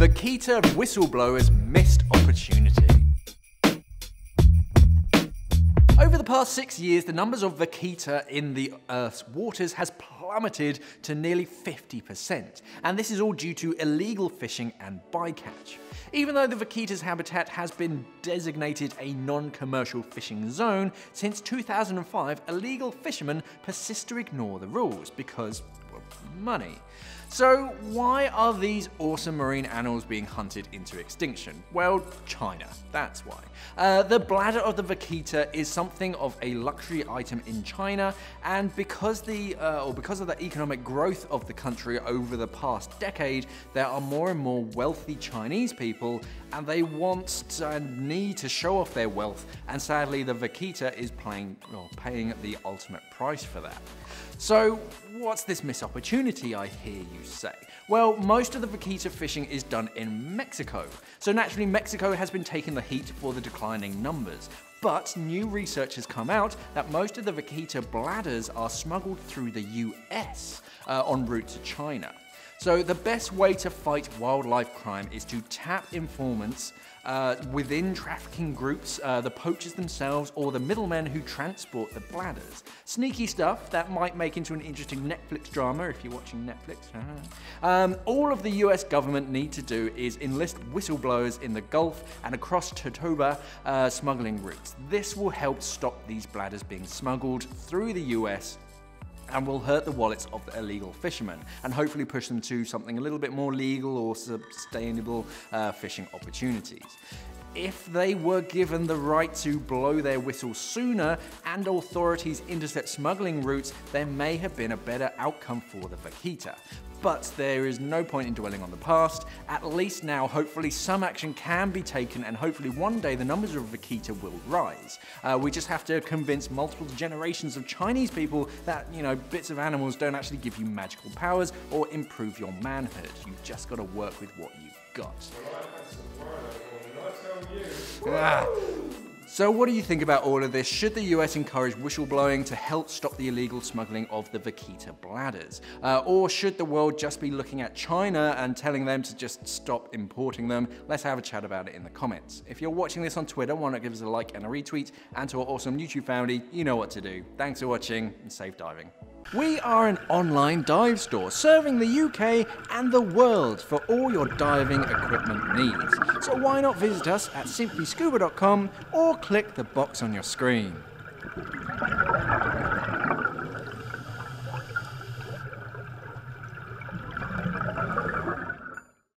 Vaquita whistleblower's missed opportunity. Over the past 6 years, the numbers of vaquita in the Earth's waters has plummeted to nearly 50%, and this is all due to illegal fishing and bycatch. Even though the vaquita's habitat has been designated a non-commercial fishing zone, since 2005, illegal fishermen persist to ignore the rules because, well, money. So why are these awesome marine animals being hunted into extinction? Well, China, that's why. The bladder of the vaquita is something of a luxury item in China, and because of the economic growth of the country over the past decade, there are more and more wealthy Chinese people, and they want and need to show off their wealth, and sadly the vaquita is paying the ultimate price for that. So what's this missed opportunity, I hear you say? Well, most of the vaquita fishing is done in Mexico. So naturally, Mexico has been taking the heat for the declining numbers. But new research has come out that most of the vaquita bladders are smuggled through the US en route to China. So the best way to fight wildlife crime is to tap informants within trafficking groups, the poachers themselves, or the middlemen who transport the bladders. Sneaky stuff that might make into an interesting Netflix drama if you're watching Netflix. All of the US government need to do is enlist whistleblowers in the Gulf and across Totoaba smuggling routes. This will help stop these bladders being smuggled through the US and will hurt the wallets of the illegal fishermen, and hopefully push them to something a little bit more legal or sustainable fishing opportunities. If they were given the right to blow their whistle sooner and authorities intercept smuggling routes, there may have been a better outcome for the vaquita. But there is no point in dwelling on the past. At least now, hopefully some action can be taken, and hopefully one day the numbers of vaquita will rise. We just have to convince multiple generations of Chinese people that, you know, bits of animals don't actually give you magical powers or improve your manhood. You've just got to work with what you've got. So what do you think about all of this? Should the US encourage whistleblowing to help stop the illegal smuggling of the vaquita bladders? Or should the world just be looking at China and telling them to just stop importing them? Let's have a chat about it in the comments. If you're watching this on Twitter, why not give us a like and a retweet? And to our awesome YouTube family, you know what to do. Thanks for watching, and safe diving. We are an online dive store serving the UK and the world for all your diving equipment needs. So why not visit us at simplyscuba.com or click the box on your screen.